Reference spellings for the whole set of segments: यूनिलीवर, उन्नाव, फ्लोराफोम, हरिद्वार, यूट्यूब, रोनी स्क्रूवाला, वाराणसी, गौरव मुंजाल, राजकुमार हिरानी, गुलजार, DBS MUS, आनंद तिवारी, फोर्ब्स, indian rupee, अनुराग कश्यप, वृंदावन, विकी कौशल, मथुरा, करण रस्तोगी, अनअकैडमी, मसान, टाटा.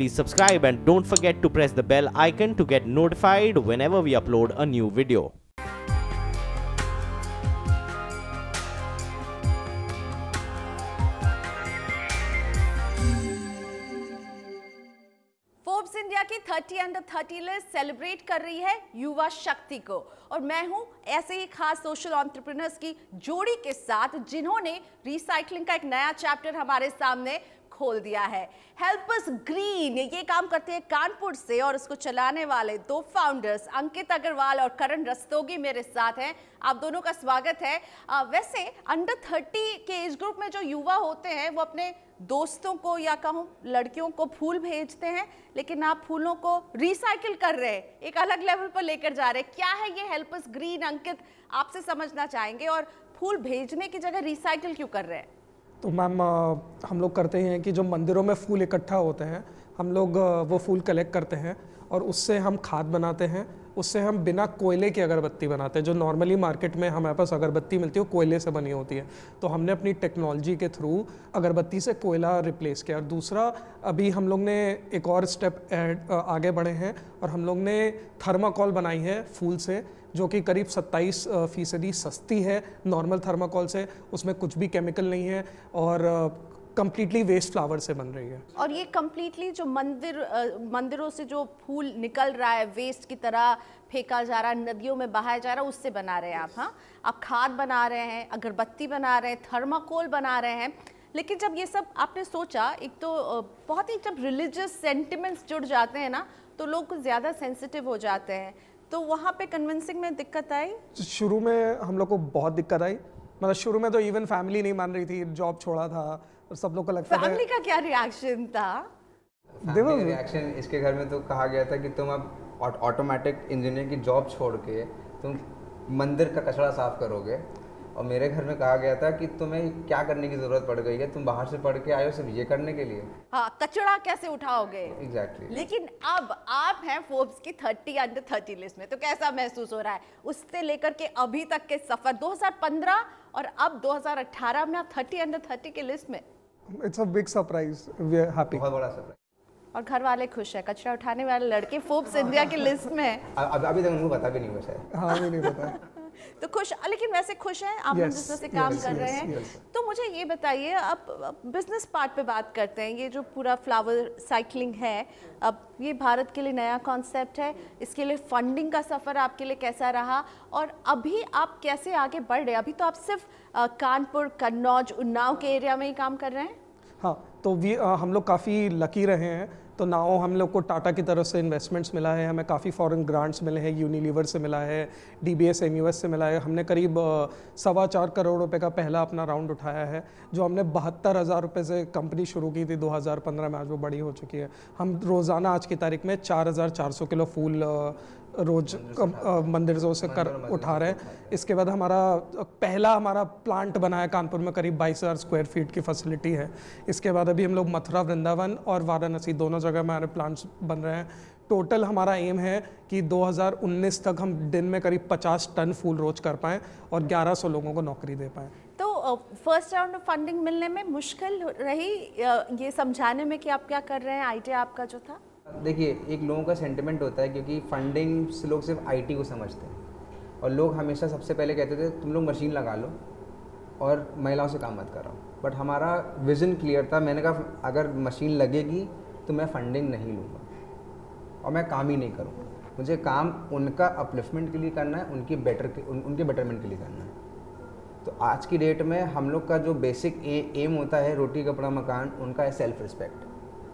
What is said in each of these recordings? please subscribe and don't forget to press the bell icon to get notified whenever we upload a new video. India की 30 under 30 list celebrate कर रही है युवा शक्ति को और मैं हूं ऐसे ही खास सोशल एंटरप्रेन्योर्स की जोड़ी के साथ जिन्होंने रिसाइकलिंग का एक नया चैप्टर हमारे सामने खोल दिया है। हेल्प अस ग्रीन ये काम करते हैं कानपुर से और इसको चलाने वाले दो फाउंडर्स अंकित अग्रवाल और करण रस्तोगी मेरे साथ हैं। आप दोनों का स्वागत है। वैसे अंडर 30 के एज ग्रुप में जो युवा होते हैं वो अपने दोस्तों को या कहूँ लड़कियों को फूल भेजते हैं, लेकिन आप फूलों को रिसाइकिल कर रहे हैं, एक अलग लेवल पर लेकर जा रहे हैं। क्या है ये हेल्प अस ग्रीन? अंकित, आपसे समझना चाहेंगे और फूल भेजने की जगह रिसाइकिल क्यों कर रहे हैं? तो मैम, हम लोग करते हैं कि जो मंदिरों में फूल इकट्ठा होते हैं हम लोग वो फूल कलेक्ट करते हैं और उससे हम खाद बनाते हैं। उससे हम बिना कोयले की अगरबत्ती बनाते हैं। जो नॉर्मली मार्केट में हमारे पास अगरबत्ती मिलती है वो कोयले से बनी होती है, तो हमने अपनी टेक्नोलॉजी के थ्रू अगरबत्ती से कोयला रिप्लेस किया। और दूसरा, अभी हम लोग ने एक और स्टेप आगे बढ़े हैं और हम लोग ने थर्माकोल बनाई है फूल से, जो कि करीब 27% सस्ती है नॉर्मल थर्माकोल से। उसमें कुछ भी केमिकल नहीं है और कम्प्लीटली वेस्ट फ्लावर से बन रही है। और ये कम्प्लीटली जो मंदिरों से जो फूल निकल रहा है वेस्ट की तरह फेंका जा रहा है, नदियों में बहाया जा रहा है, उससे बना रहे हैं आप। हाँ, आप खाद बना रहे हैं, अगरबत्ती बना रहे हैं, थर्माकोल बना रहे हैं। लेकिन जब ये सब आपने सोचा, एक तो बहुत ही जब रिलीजियस सेंटिमेंट्स जुड़ जाते हैं ना तो लोग कुछ ज़्यादा सेंसिटिव हो जाते हैं, तो वहाँ पे कन्विंसिंग में दिक्कत आई? शुरू में हम लोग को बहुत दिक्कत आई। मतलब शुरू में तो इवन फैमिली नहीं मान रही थी, जॉब छोड़ा था और सब लोग को लगता था। फैमिली का क्या रिएक्शन था? देखो, रिएक्शन इसके घर में तो कहा गया था कि तुम अब ऑटोमेटिक इंजीनियर की जॉब छोड़ के तुम मंदिर का कचरा साफ करोगे। और मेरे घर में कहा गया था कि तुम्हें क्या करने की जरूरत पड़ गई है, तुम बाहर से पढ़ के आए हो सिर्फ ये करने के लिए। हाँ, कचरा कैसे उठाओगे? एग्जैक्टली। लेकिन अब आप हैं फोर्ब्स की 30 अंडर 30 लिस्ट में, तो कैसा महसूस हो रहा है उससे लेकर के अभी तक के सफर 2015 और अब 2018 में आप 30 अंडर 30 के लिस्ट में? It's a big surprise, we are happy. बहुत बड़ा सरप्राइज। और घर वाले खुश है, कचरा उठाने वाले लड़के फोर्ब्स इंडिया की लिस्ट में है। अभी तक उनको पता भी नहीं है। हाँ, भी नहीं पता है। तो खुश, लेकिन वैसे खुश हैं आप। yes, से काम yes, कर रहे हैं। yes, yes. तो मुझे ये बताइए, अब बिजनेस पार्ट पे बात करते हैं। ये जो पूरा फ्लावर साइकिलिंग है, अब ये भारत के लिए नया कॉन्सेप्ट है, इसके लिए फंडिंग का सफ़र आपके लिए कैसा रहा और अभी आप कैसे आगे बढ़ रहे हैं? अभी तो आप सिर्फ कानपुर, कन्नौज, उन्नाव के एरिया में ही काम कर रहे हैं। हाँ, तो हम लोग काफ़ी लकी रहे हैं। तो नाओ हम लोग को टाटा की तरफ से इन्वेस्टमेंट्स मिला है, हमें काफ़ी फॉरेन ग्रांट्स मिले हैं, यूनिलीवर से मिला है, DBS MUS से मिला है। हमने करीब 4.25 करोड़ रुपए का पहला अपना राउंड उठाया है। जो हमने 72,000 रुपये से कंपनी शुरू की थी 2015 में, आज वो बड़ी हो चुकी है। हम रोज़ाना आज की तारीख में 4,400 किलो फूल रोज मंदिरों से कर उठा रहे हैं। इसके बाद हमारा पहला प्लांट बना है कानपुर में, करीब 22,000 स्क्वायर फीट की फैसिलिटी है। इसके बाद अभी हम लोग मथुरा, वृंदावन और वाराणसी दोनों जगह में हमारे प्लांट्स बन रहे हैं। टोटल हमारा एम है कि 2019 तक हम दिन में करीब 50 टन फूल रोज कर पाएँ और 1100 लोगों को नौकरी दे पाएँ। तो फर्स्ट राउंड ऑफ फंडिंग मिलने में मुश्किल रही ये समझाने में कि आप क्या कर रहे हैं? आइडिया आपका जो था? देखिए, एक लोगों का सेंटिमेंट होता है क्योंकि फंडिंग से लोग सिर्फ IT को समझते हैं और लोग हमेशा सबसे पहले कहते थे तुम लोग मशीन लगा लो और महिलाओं से काम मत कराओ। बट हमारा विज़न क्लियर था। मैंने कहा अगर मशीन लगेगी तो मैं फंडिंग नहीं लूँगा और मैं काम ही नहीं करूँगा। मुझे काम उनका अपलिफ्टमेंट के लिए करना है, उनके बेटरमेंट के लिए करना है। तो आज की डेट में हम लोग का जो बेसिक एम होता है रोटी कपड़ा मकान, उनका है सेल्फ रिस्पेक्ट।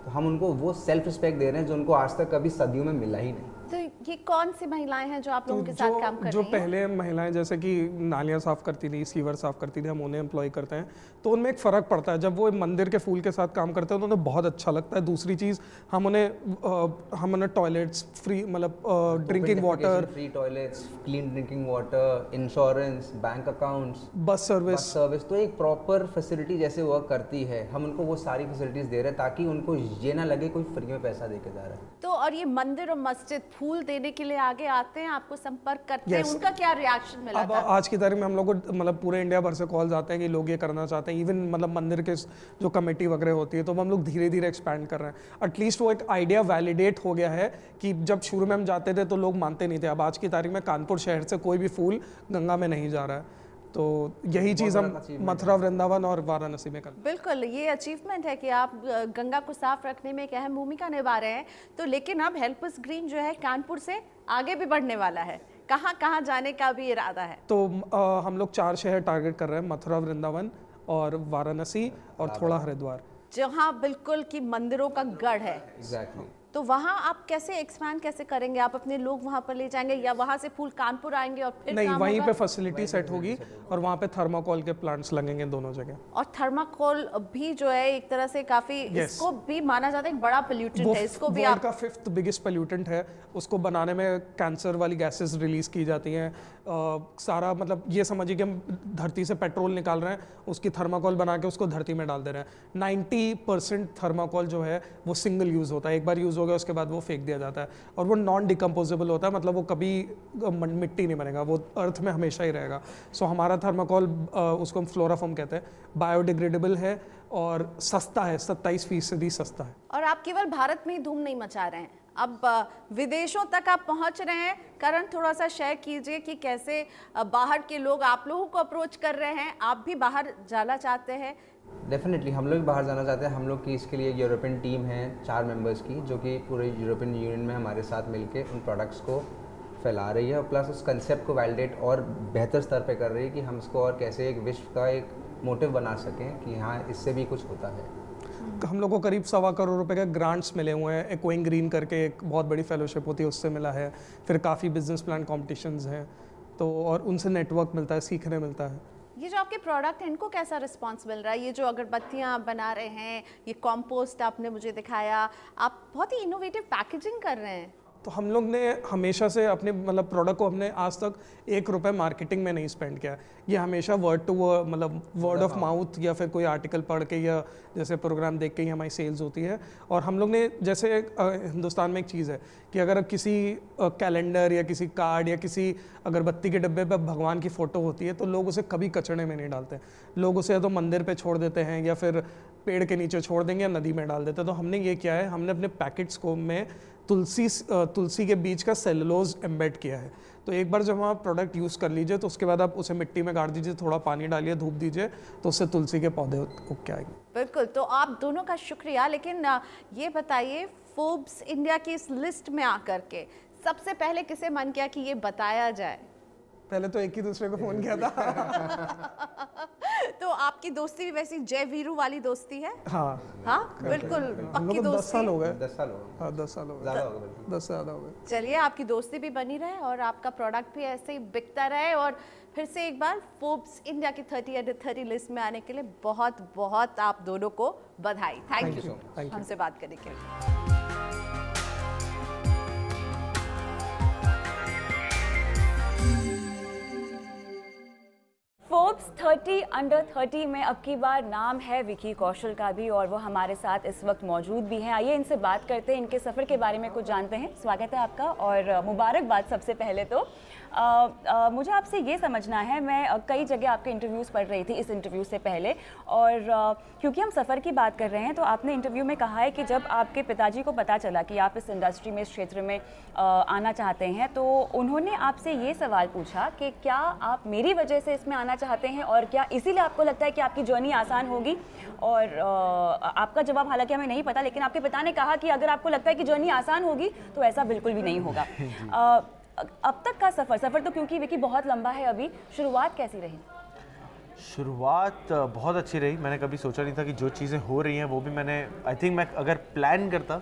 तो हम उनको वो सेल्फ रिस्पेक्ट दे रहे हैं जो उनको आज तक कभी सदियों में मिला ही नहीं। तो ये कौन सी महिलाएं हैं जो आप लोगों के साथ काम कर रही हैं? जो पहले महिलाएं जैसे कि नालियां साफ करती थी, सीवर साफ करती थी, हम उन्हें एम्प्लॉय करते हैं। तो उनमें एक फ़र्क पड़ता है। जब वो मंदिर के फूल के साथ काम करते हैं तो उन्हें बहुत अच्छा लगता है। दूसरी चीज़, हम उन्हें टॉयलेट्स फ्री, मतलब drinking water free, toilets, clean drinking water, insurance, bank accounts, bus service, तो एक प्रॉपर फैसिलिटी जैसे वर्क करती है, हम उनको वो सारी फैसिलिटीज़ दे रहे हैं ताकि उनको ये ना लगे कोई फ्री में पैसा दे के जा रहा है। तो और ये मंदिर और मस्जिद फूल दे देने के लिए आगे आते हैं, आपको संपर्क करते हैं, उनका क्या रिएक्शन मिला था? आज की तारीख में हम लोग को मतलब पूरे इंडिया भर से कॉल्स आते हैं कि लोग ये करना चाहते हैं, इवन मतलब मंदिर के जो कमेटी वगैरह होती है, तो हम लोग धीरे धीरे एक्सपैंड कर रहे हैं। एटलीस्ट वो एक आइडिया वैलिडेट हो गया है कि जब शुरू में हम जाते थे तो लोग मानते नहीं थे, अब आज की तारीख में कानपुर शहर से कोई भी फूल गंगा में नहीं जा रहा है। तो यही चीज़ हम मथुरा, वृंदावन और वाराणसी में करते हैं। बिल्कुल, ये अचीवमेंट है कि आप गंगा को साफ रखने में एक अहम भूमिका निभा रहे हैं। तो लेकिन अब हेल्प अस ग्रीन जो है कानपुर से आगे भी बढ़ने वाला है, कहाँ कहाँ जाने का भी इरादा है? तो हम लोग 4 शहर टारगेट कर रहे हैं, मथुरा, वृंदावन और वाराणसी और थोड़ा हरिद्वार, जहाँ बिल्कुल कि मंदिरों का गढ़ है। एग्जैक्टली। तो वहाँ आप कैसे एक्सपैंड कैसे करेंगे? आप अपने लोग वहाँ पर ले जाएंगे या वहाँ से फूल कानपुर आएंगे और फिर नहीं, वहीं पे फैसिलिटी सेट होगी और वहाँ पे थर्माकोल के प्लांट्स लगेंगे दोनों जगह। और थर्माकोल भी जो है एक तरह से काफी इसको भी माना जाता है एक बड़ा पोल्यूटेंट है, इसको भी आपका 5th बिगेस्ट पोल्यूटेंट है। उसको बनाने में कैंसर वाली गैसेस रिलीज की जाती हैं, सारा मतलब ये समझिए कि हम धरती से पेट्रोल निकाल रहे हैं, उसकी थर्माकोल बना के उसको धरती में डाल दे रहे हैं। 90% थर्माकोल जो है वो सिंगल यूज होता है, एक बार यूज हो गया उसके बाद वो फेंक दिया जाता है और वो नॉन डिकम्पोजेबल होता है, मतलब वो कभी मिट्टी नहीं बनेगा, वो अर्थ में हमेशा ही रहेगा। सो हमारा थर्माकोल, उसको हम फ्लोराफोम कहते हैं, बायोडिग्रेडेबल है और सस्ता है, 27% सस्ता है। और आप केवल भारत में ही धूम नहीं मचा रहे हैं, अब विदेशों तक आप पहुंच रहे हैं। करण, थोड़ा सा शेयर कीजिए कि कैसे बाहर के लोग आप लोगों को अप्रोच कर रहे हैं, आप भी बाहर जाना चाहते हैं? डेफिनेटली हम लोग भी बाहर जाना चाहते हैं। हम लोग की इसके लिए यूरोपियन टीम है 4 मेंबर्स की, जो कि पूरे यूरोपियन यूनियन में हमारे साथ मिलकर उन प्रोडक्ट्स को फैला रही है और प्लस उस कंसेप्ट को वैलिडेट और बेहतर स्तर पे कर रही है कि हम इसको और कैसे एक विश्व का एक मोटिव बना सकें कि हाँ इससे भी कुछ होता है। हम लोग को करीब 1.25 करोड़ रुपए के ग्रांट्स मिले हुए हैं, एक्वाइंग ग्रीन करके एक बहुत बड़ी फेलोशिप होती है उससे मिला है, फिर काफ़ी बिजनेस प्लान कॉम्पिटिशन्स हैं, तो और उनसे नेटवर्क मिलता है, सीखने मिलता है। ये जो आपके प्रोडक्ट हैं इनको कैसा रिस्पांस मिल रहा है? ये जो अगरबत्तियाँ आप बना रहे हैं, ये कॉम्पोस्ट आपने मुझे दिखाया, आप बहुत ही इनोवेटिव पैकेजिंग कर रहे हैं। तो हम लोग ने हमेशा से अपने मतलब प्रोडक्ट को हमने आज तक 1 रुपये मार्केटिंग में नहीं स्पेंड किया, ये हमेशा वर्ड टू वर्ड मतलब वर्ड ऑफ माउथ या फिर कोई आर्टिकल पढ़ के या जैसे प्रोग्राम देख के ही हमारी सेल्स होती है। और हम लोग ने जैसे हिंदुस्तान में एक चीज़ है कि अगर किसी कैलेंडर या किसी कार्ड या किसी अगरबत्ती के डब्बे पर भगवान की फ़ोटो होती है तो लोग उसे कभी कचड़े में नहीं डालते, लोग उसे या तो मंदिर पर छोड़ देते हैं या फिर पेड़ के नीचे छोड़ देंगे या नदी में डाल देते हैं। तो हमने ये किया है, हमने अपने पैकेट्स को में तुलसी के बीज का सेलुलोज एम्बेड किया है। तो एक बार जब आप प्रोडक्ट यूज़ कर लीजिए तो उसके बाद आप उसे मिट्टी में गाड़ दीजिए, थोड़ा पानी डालिए, धूप दीजिए, तो उससे तुलसी के पौधे उग के आएंगे। बिल्कुल, तो आप दोनों का शुक्रिया। लेकिन ये बताइए, फोर्ब्स इंडिया की इस लिस्ट में आकर के सबसे पहले किसे मन किया कि ये बताया जाए? पहले तो एक ही दूसरे को फ़ोन किया था। तो आपकी दोस्ती भी वैसी जय वीरू वाली दोस्ती है? हाँ हाँ बिल्कुल, पक्की दोस्ती। 10 साल हो गए, 10 साल हो गए, हाँ 10 साल हो गए, 10 साल हो गए। चलिए, आपकी दोस्ती भी बनी रहे और आपका प्रोडक्ट भी ऐसे ही बिकता रहे और फिर से एक बार फोर्ब्स इंडिया की 30 under 30 लिस्ट में आने के लिए बहुत बहुत आप दोनों को बधाई। थैंक यू हमसे बात करने के लिए। फोर्ब्स 30 अंडर 30 में अब की बार नाम है विकी कौशल का भी और वो हमारे साथ इस वक्त मौजूद भी हैं। आइए इनसे बात करते हैं, इनके सफ़र के बारे में कुछ जानते हैं। स्वागत है आपका और मुबारकबाद। सबसे पहले तो मुझे आपसे ये समझना है, मैं कई जगह आपके इंटरव्यूज़ पढ़ रही थी इस इंटरव्यू से पहले और क्योंकि हम सफ़र की बात कर रहे हैं तो आपने इंटरव्यू में कहा है कि जब आपके पिताजी को पता चला कि आप इस इंडस्ट्री में, इस क्षेत्र में आना चाहते हैं तो उन्होंने आपसे ये सवाल पूछा कि क्या आप मेरी वजह से इसमें आना चाहते हैं और क्या इसीलिए आपको लगता है कि आपकी जर्नी आसान होगी? और आपका जवाब हालांकि हमें नहीं पता, लेकिन आपके पिता ने कहा कि अगर आपको लगता है कि जर्नी आसान होगी तो ऐसा बिल्कुल भी नहीं होगा। अब तक का सफ़र तो क्योंकि विकी बहुत लंबा है, अभी शुरुआत कैसी रही? शुरुआत बहुत अच्छी रही। मैंने कभी सोचा नहीं था कि जो चीज़ें हो रही हैं वो भी मैंने आई थिंक मैं अगर प्लान करता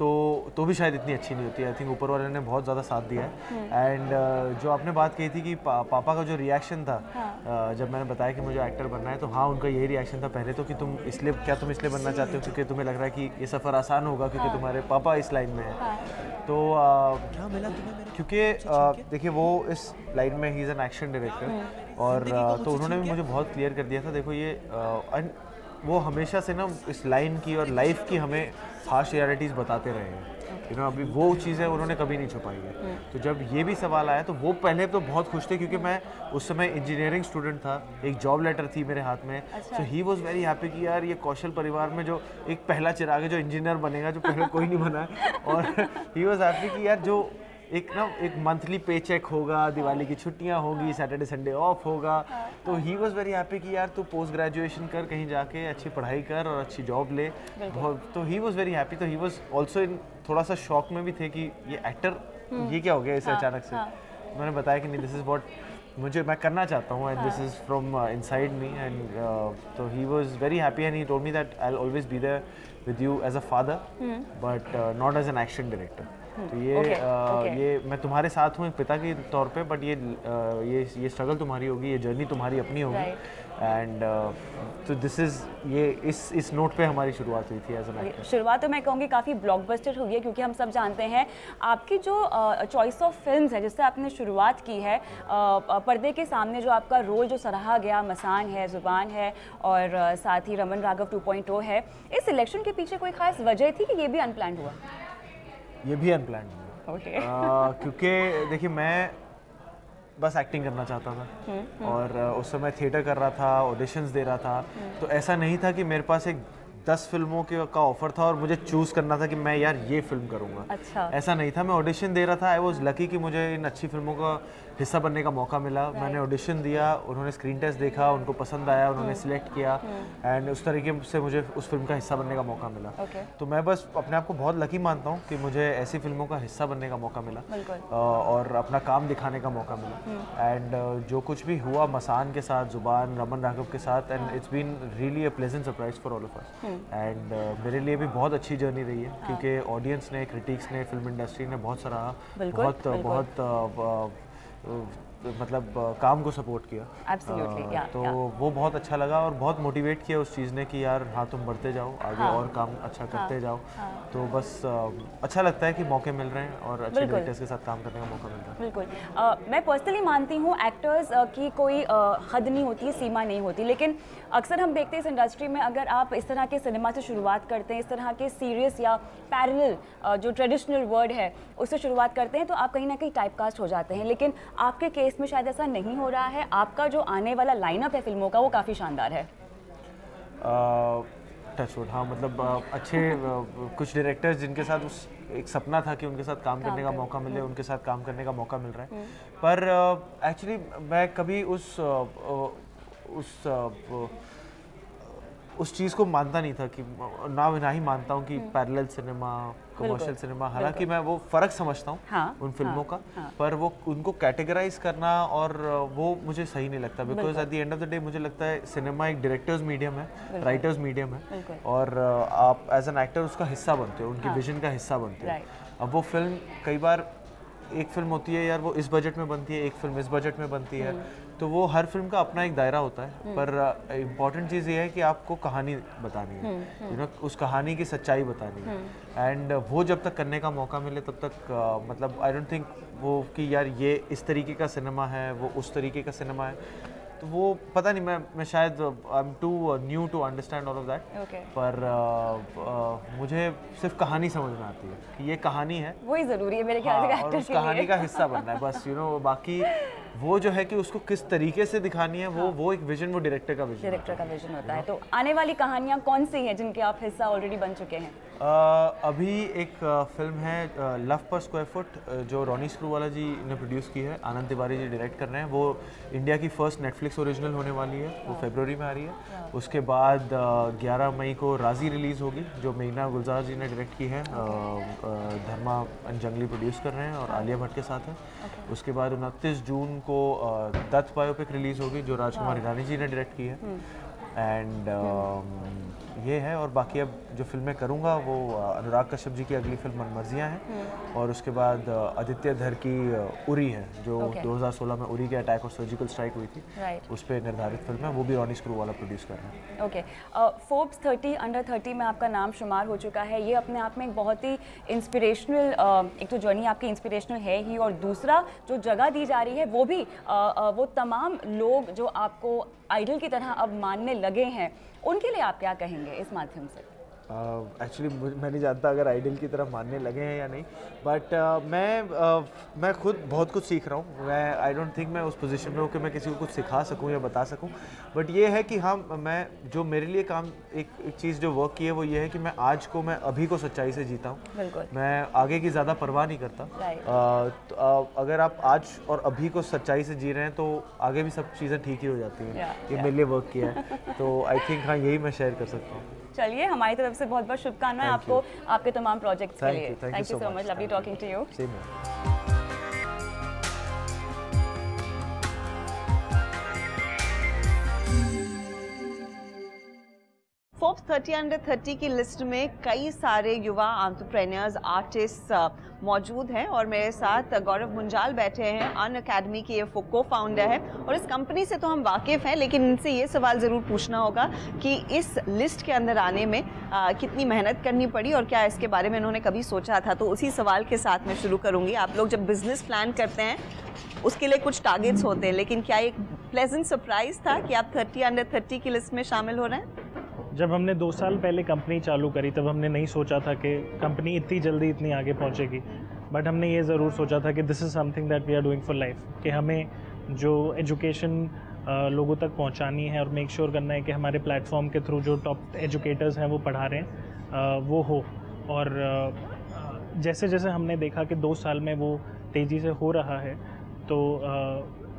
तो भी शायद इतनी अच्छी नहीं होती। आई थिंक ऊपर वाले ने बहुत ज़्यादा साथ दिया है। एंड जो आपने बात कही थी कि पापा का जो रिएक्शन था, जब मैंने बताया कि मुझे एक्टर बनना है तो हाँ, उनका यही रिएक्शन था पहले तो कि तुम इसलिए बनना चाहते हो क्योंकि तुम्हें लग रहा है कि ये सफ़र आसान होगा क्योंकि तुम्हारे पापा इस लाइन में हैं। तो क्योंकि देखिए वो इस लाइन में ही इज़ एन एक्शन डायरेक्टर और तो उन्होंने भी मुझे बहुत क्लियर कर दिया था, देखो ये वो हमेशा से ना इस लाइन की और लाइफ की हमें हार्श रियलिटीज़ बताते रहे हैं। अभी वो चीज़ें उन्होंने कभी नहीं छुपाई है। तो जब ये भी सवाल आया तो वो पहले तो बहुत खुश थे क्योंकि मैं उस समय इंजीनियरिंग स्टूडेंट था, एक जॉब लेटर थी मेरे हाथ में। So he was very happy कि यार ये कौशल परिवार में जो एक पहला चिराग है जो इंजीनियर बनेगा, जो पहले कोई नहीं बना है। और ही वॉज हैप्पी कि यार जो एक ना एक मंथली पे चेक होगा, दिवाली की छुट्टियां होगी, सैटरडे संडे ऑफ होगा। तो ही वॉज वेरी हैप्पी कि यार तू पोस्ट ग्रेजुएशन कर, कहीं जाके अच्छी पढ़ाई कर और अच्छी जॉब ले। तो ही वॉज वेरी हैप्पी। तो ही वॉज ऑल्सो थोड़ा सा शॉक में भी थे कि ये एक्टर ये क्या हो गया इसे अचानक से। मैंने बताया कि नहीं, दिस इज़ वॉट मुझे मैं करना चाहता हूँ and this is from inside me. And तो he was very happy and he told me that I will always be there with you as a father but not as an action director. तो ये ये मैं तुम्हारे साथ हूँ एक पिता के तौर पे, बट ये स्ट्रगल तुम्हारी होगी, ये जर्नी तुम्हारी अपनी होगी। एंड तो दिस इज़ ये इस नोट पे हमारी शुरुआत हुई थी एज एन एक्टर। शुरुआत तो मैं कहूँगी काफ़ी ब्लॉकबस्टर हुई है क्योंकि हम सब जानते हैं आपकी जो चॉइस ऑफ फिल्म्स है जिससे आपने शुरुआत की है, पर्दे के सामने जो आपका रोल जो सराहा गया, मसान है, जुबान है और साथ ही रमन राघव 2.0 है, इस सिलेक्शन के पीछे कोई खास वजह थी कि ये भी अनप्लान्ड हुआ? ये भी अनप्लान्ड हुआ। Okay. क्योंकि देखिए मैं बस एक्टिंग करना चाहता था और उस समय थिएटर कर रहा था, ऑडिशंस दे रहा था। तो ऐसा नहीं था कि मेरे पास एक 10 फिल्मों का ऑफर था और मुझे चूज़ करना था कि मैं यार ये फिल्म करूँगा। अच्छा। ऐसा नहीं था, मैं ऑडिशन दे रहा था। आई वॉज लकी कि मुझे इन अच्छी फिल्मों का हिस्सा बनने का मौका मिला। Right. मैंने ऑडिशन दिया, उन्होंने स्क्रीन टेस्ट देखा, उनको पसंद आया, उन्होंने सिलेक्ट किया एंड उस तरीके से मुझे उस फिल्म का हिस्सा बनने का मौका मिला। Okay. तो मैं बस अपने आप को बहुत लकी मानता हूँ कि मुझे ऐसी फिल्मों का हिस्सा बनने का मौका मिला और अपना काम दिखाने का मौका मिला। एंड जो कुछ भी हुआ मसान के साथ, जुबान, रमन राघव के साथ, and it's been really a pleasant surprise for all of us. And मेरे लिए भी बहुत अच्छी जर्नी रही है क्योंकि ऑडियंस ने, क्रिटिक्स ने, फिल्म इंडस्ट्री ने बहुत सराहा, मतलब काम को सपोर्ट किया। तो वो बहुत अच्छा लगा और बहुत मोटिवेट किया उस चीज़ ने कि यार हाँ तुम बढ़ते जाओ आगे और काम अच्छा करते जाओ। तो बस अच्छा लगता है कि मौके मिल रहे हैं और अच्छे डायरेक्टर्स के साथ काम करने का मौका मिल रहा है। बिल्कुल। मैं पर्सनली मानती हूँ एक्टर्स की कोई हद नहीं होती, सीमा नहीं होती, लेकिन अक्सर हम देखते हैं इस इंडस्ट्री में अगर आप इस तरह के सिनेमा से शुरुआत करते हैं, इस तरह के सीरियस या पैरेलल जो ट्रेडिशनल वर्ड है उससे शुरुआत करते हैं तो आप कहीं ना कहीं टाइपकास्ट हो जाते हैं। लेकिन आपके इसमें शायद ऐसा नहीं हो रहा है। आपका जो आने वाला लाइनअप है फिल्मों का वो काफ़ी शानदार है। टचवुड। हाँ, मतलब अच्छे कुछ डायरेक्टर्स जिनके साथ उस एक सपना था कि उनके साथ काम करने का मौका मिले, उनके साथ काम करने का मौका मिल रहा है। पर एक्चुअली मैं कभी उस चीज़ को मानता नहीं था कि ना ही मानता हूँ कि पैरेलल सिनेमा, कमर्शियल सिनेमा। हालांकि मैं वो फ़र्क समझता हूँ उन फिल्मों का, पर वो उनको कैटेगराइज करना और वो मुझे सही नहीं लगता because at the end of the day मुझे लगता है सिनेमा एक डायरेक्टर्स मीडियम है, राइटर्स मीडियम है और आप एज एन एक्टर उसका हिस्सा बनते हो, उनके विजन का हिस्सा बनते हो। अब वो फिल्म कई बार एक फिल्म होती है यार वो इस बजट में बनती है, एक फिल्म इस बजट में बनती है, तो वो हर फिल्म का अपना एक दायरा होता है। पर इम्पॉर्टेंट चीज़ ये है कि आपको कहानी बतानी है, यू नो, उस कहानी की सच्चाई बतानी है। एंड वो जब तक करने का मौका मिले तब तक मतलब आई डोंट थिंक वो कि यार ये इस तरीके का सिनेमा है, वो उस तरीके का सिनेमा है, तो वो पता नहीं, मैं शायद I am too new to understand all of that. पर मुझे सिर्फ कहानी समझ में आती है कि ये कहानी है, वही ज़रूरी है मेरे ख्याल से एक्टर के लिए, और उस कहानी का हिस्सा बनना है बस, यू नो। बाकी वो जो है कि उसको किस तरीके से दिखानी है वो एक विजन, वो डायरेक्टर का विजन होता है। तो आने वाली कहानियाँ कौन सी हैं जिनके आप हिस्सा ऑलरेडी बन चुके हैं? अभी एक फिल्म है लव पर स्क्वायर फुट जो रोनी स्क्रूवाला जी ने प्रोड्यूस की है, आनंद तिवारी जी डायरेक्ट कर रहे हैं। वो इंडिया की फर्स्ट नेटफ्लिक्स ओरिजिनल होने वाली है, वो फरवरी में आ रही है। उसके बाद 11 मई को राजी रिलीज़ होगी जो महीना गुलजार जी ने डायरेक्ट की है, धर्मा जंगली प्रोड्यूस कर रहे हैं और आलिया भट्ट के साथ है। उसके बाद 29 जून को दत्त बायोपिक रिलीज़ होगी जो राजकुमार हिरानी जी ने डायरेक्ट की है। एंड ये है, और बाकी अब जो फिल्में करूँगा वो अनुराग कश्यप जी की अगली फिल्म मनमर्जियाँ हैं और उसके बाद आदित्य धर की उरी है जो 2016 में उरी के अटैक और सर्जिकल स्ट्राइक हुई थी, उस पर निर्धारित फिल्म है, वो भी रॉनी स्क्रूवाला प्रोड्यूस कर रहे हैं। ओके। फोर्ब्स 30 अंडर 30 में आपका नाम शुमार हो चुका है। ये अपने आप में एक बहुत ही इंस्पिरेशनल, एक तो जर्नी आपकी इंस्पिरेशनल है ही और दूसरा जो जगह दी जा रही है वो भी वो तमाम लोग जो आपको आइडल की तरह अब मानने लगे हैं, उनके लिए आप क्या कहेंगे इस माध्यम से? एक्चुअली मैं नहीं जानता अगर आइडल की तरह मानने लगे हैं या नहीं, बट मैं खुद बहुत कुछ सीख रहा हूँ। मैं आई डोंट थिंक मैं उस पोजीशन में हूँ कि मैं किसी को कुछ सिखा सकूँ या बता सकूँ, बट ये है कि हाँ, मैं जो मेरे लिए काम एक चीज़ जो वर्क की है वो ये है कि मैं आज को मैं अभी को सच्चाई से जीता हूँ। मैं आगे की ज़्यादा परवाह नहीं करता। अगर आप आज और अभी को सच्चाई से जी रहे हैं तो आगे भी सब चीज़ें ठीक ही हो जाती हैं। ये मेरे लिए वर्क किया है, तो आई थिंक हाँ यही मैं शेयर कर सकता हूँ। चलिए, हमारी तरफ से बहुत बहुत शुभकामनाएं आपको आपके तमाम प्रोजेक्ट्स के लिए। Thank you so much, lovely talking to you. फोर्ब्स 30 under 30 की लिस्ट में कई सारे युवा एंटरप्रेन्योर्स, आर्टिस्ट मौजूद हैं और मेरे साथ गौरव मुंजाल बैठे हैं, अन अकेडमी के ये को फाउंडर हैं और इस कंपनी से तो हम वाकिफ़ हैं, लेकिन इनसे ये सवाल ज़रूर पूछना होगा कि इस लिस्ट के अंदर आने में कितनी मेहनत करनी पड़ी और क्या इसके बारे में इन्होंने कभी सोचा था। तो उसी सवाल के साथ मैं शुरू करूँगी। आप लोग जब बिज़नेस प्लान करते हैं उसके लिए कुछ टारगेट्स होते हैं, लेकिन क्या एक प्लेजेंट सरप्राइज़ था कि आप 30 अंडर 30 की लिस्ट में शामिल हो रहे हैं? जब हमने 2 साल पहले कंपनी चालू करी तब हमने नहीं सोचा था कि कंपनी इतनी जल्दी इतनी आगे पहुंचेगी, बट हमने ये ज़रूर सोचा था कि this is something that we are doing for life, कि हमें जो एजुकेशन लोगों तक पहुंचानी है और मेक श्योर करना है कि हमारे प्लेटफॉर्म के थ्रू जो टॉप एजुकेटर्स हैं वो पढ़ा रहे हैं वो हो। और जैसे जैसे हमने देखा कि 2 साल में वो तेज़ी से हो रहा है, तो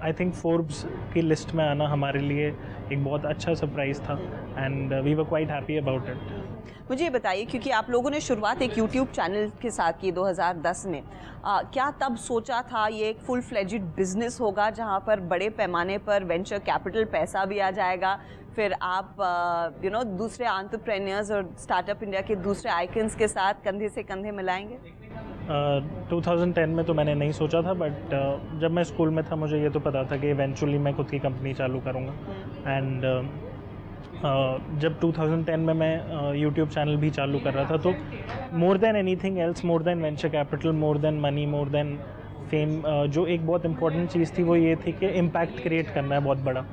आई थिंक फोर्ब्स की लिस्ट में आना हमारे लिए एक बहुत अच्छा सरप्राइज़ था and we were quite happy about it. मुझे ये बताइए, क्योंकि आप लोगों ने शुरुआत एक YouTube चैनल के साथ की 2010 में, क्या तब सोचा था ये एक फुल फ्लेज्ड बिजनेस होगा जहाँ पर बड़े पैमाने पर वेंचर कैपिटल पैसा भी आ जाएगा, फिर आप यू नो दूसरे एंटरप्रेन्योर्स और स्टार्टअप इंडिया के दूसरे आइकन्स के साथ कंधे से कंधे मिलाएंगे? 2010 में तो मैंने नहीं सोचा था, बट जब मैं स्कूल में था मुझे ये तो पता था कि इवेंचुअली मैं खुद की कंपनी चालू करूँगा। एंड जब 2010 में मैं यूट्यूब चैनल भी चालू कर रहा था, तो more than anything else, more than venture capital, more than money, more than fame, जो एक बहुत इंपॉर्टेंट चीज़ थी वो ये थी कि इम्पैक्ट क्रिएट करना है बहुत बड़ा।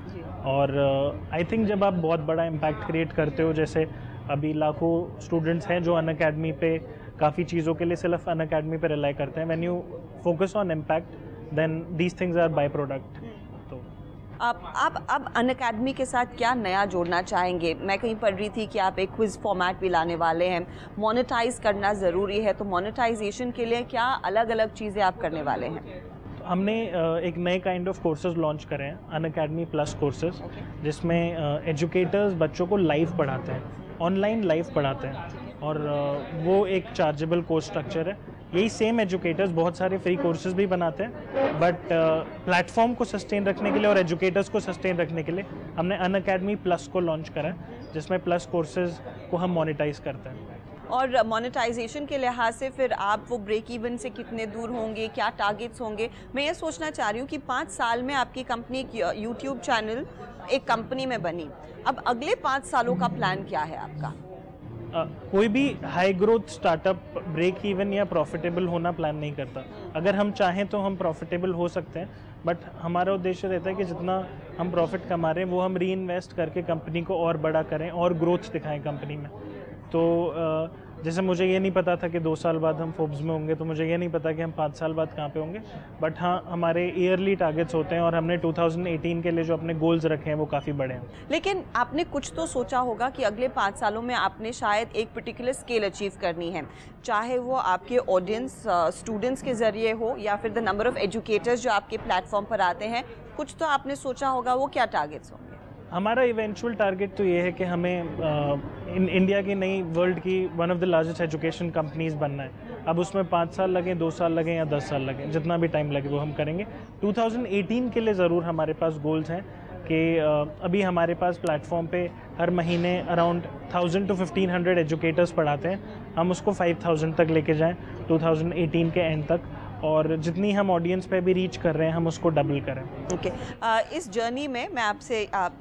और आई थिंक जब आप बहुत बड़ा इम्पैक्ट क्रिएट करते हो, जैसे अभी लाखों स्टूडेंट्स हैं जो अनअकैडमी पे काफ़ी चीज़ों के लिए सिर्फ अनअकैडमी पे रिलाई करते हैं, when you focus on impact then these things are by product. तो आप अब अनअकैडमी के साथ क्या नया जोड़ना चाहेंगे? मैं कहीं पढ़ रही थी कि आप एक क्विज़ फॉर्मेट भी लाने वाले हैं, मोनेटाइज करना ज़रूरी है, तो मोनेटाइजेशन के लिए क्या अलग अलग चीज़ें आप करने वाले हैं? हमने एक नए काइंड ऑफ कोर्सेज लॉन्च करे हैं, अनअकैडमी प्लस कोर्सेज, जिसमें एजुकेटर्स बच्चों को लाइव पढ़ाते हैं, ऑनलाइन लाइव पढ़ाते हैं, और वो एक चार्जेबल कोर्स स्ट्रक्चर है। यही सेम एजुकेटर्स बहुत सारे फ्री कोर्सेज भी बनाते हैं, बट प्लेटफॉर्म को सस्टेन रखने के लिए और एजुकेटर्स को सस्टेन रखने के लिए हमने अनअकैडमी प्लस को लॉन्च करा है, जिसमें प्लस कोर्सेज को हम मोनेटाइज करते हैं। और मोनेटाइजेशन के लिहाज से फिर आप वो ब्रेक इवन से कितने दूर होंगे, क्या टारगेट्स होंगे? मैं ये सोचना चाह रही हूँ कि 5 साल में आपकी कंपनी एक यूट्यूब चैनल एक कंपनी में बनी, अब अगले 5 सालों का प्लान क्या है आपका? कोई भी high growth startup break even या प्रॉफिटेबल होना प्लान नहीं करता। अगर हम चाहें तो हम प्रॉफिटेबल हो सकते हैं, बट हमारा उद्देश्य रहता है कि जितना हम प्रॉफिट कमा रहे हैं वो हम री इन्वेस्ट करके कंपनी को और बड़ा करें और ग्रोथ दिखाएँ कंपनी में। तो जैसे मुझे ये नहीं पता था कि 2 साल बाद हम फोर्ब्स में होंगे, तो मुझे ये नहीं पता कि हम 5 साल बाद कहाँ पे होंगे, बट हाँ हमारे ईयरली टारगेट्स होते हैं और हमने 2018 के लिए जो अपने गोल्स रखे हैं वो काफ़ी बड़े हैं। लेकिन आपने कुछ तो सोचा होगा कि अगले 5 सालों में आपने शायद एक पर्टिकुलर स्केल अचीव करनी है, चाहे वो आपके ऑडियंस स्टूडेंट्स के ज़रिए हो या फिर द नंबर ऑफ़ एजुकेटर्स जो आपके प्लेटफॉर्म पर आते हैं, कुछ तो आपने सोचा होगा, वो क्या टारगेट्स होंगे? हमारा इवेंचुअल टारगेट तो ये है कि हमें इंडिया की नई वर्ल्ड की one of the largest education companies बनना है। अब उसमें 5 साल लगे, 2 साल लगे या 10 साल लगे, जितना भी टाइम लगे वो हम करेंगे। 2018 के लिए ज़रूर हमारे पास गोल्स हैं कि अभी हमारे पास प्लेटफॉर्म पे हर महीने अराउंड 1000 to 1500 एजुकेटर्स पढ़ाते हैं, हम उसको 5000 तक लेके जाएं 2018 के एंड तक, और जितनी हम ऑडियंस पे भी रीच कर रहे हैं हम उसको डबल करें। ओके, इस जर्नी में मैं आपसे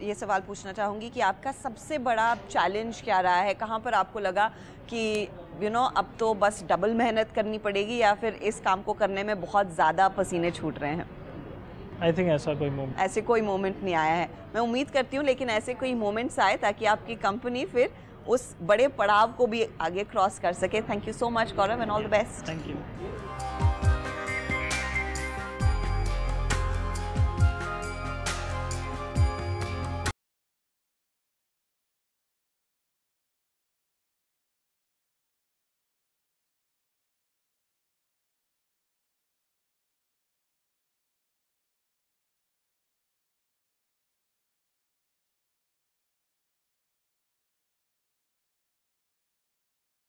ये सवाल पूछना चाहूँगी कि आपका सबसे बड़ा चैलेंज क्या रहा है? कहाँ पर आपको लगा कि यू नो अब तो बस डबल मेहनत करनी पड़ेगी या फिर इस काम को करने में बहुत ज़्यादा पसीने छूट रहे हैं? आई थिंक ऐसा कोई मोमेंट नहीं आया है। मैं उम्मीद करती हूँ लेकिन ऐसे कोई मोमेंट्स आए ताकि आपकी कंपनी फिर उस बड़े पड़ाव को भी आगे क्रॉस कर सके। Thank you so much Gaurav and all the best. Thank you.